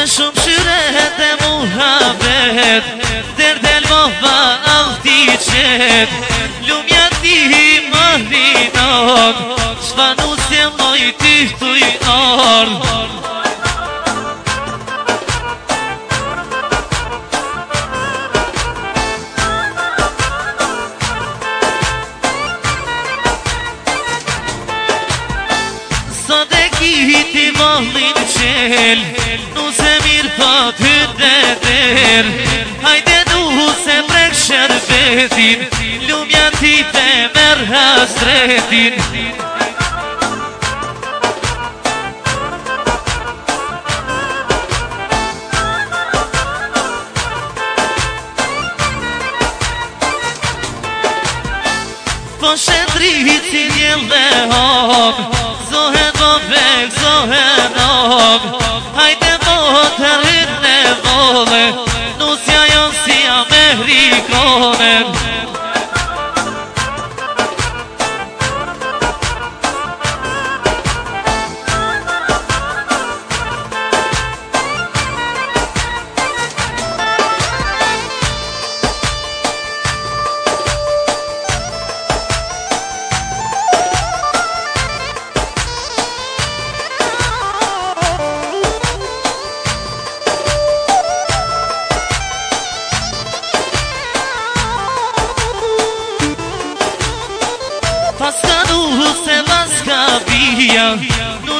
به شمشیرت محبت در دل ما وقتی چد لومیتی مهرینات سفنوسیم نایتی توی آرد سادگیتی مهرین چل هایده دوسم رکشر بدین لومیتی بمر حسردین پاشت ریتی یله آب زهن بابک زهن آب هایده باتر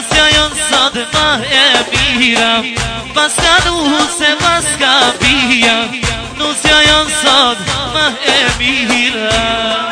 نوسیان صد ماه بیرم بسکانو حسین بسکا بیرم نوسیان صد ماه بیرم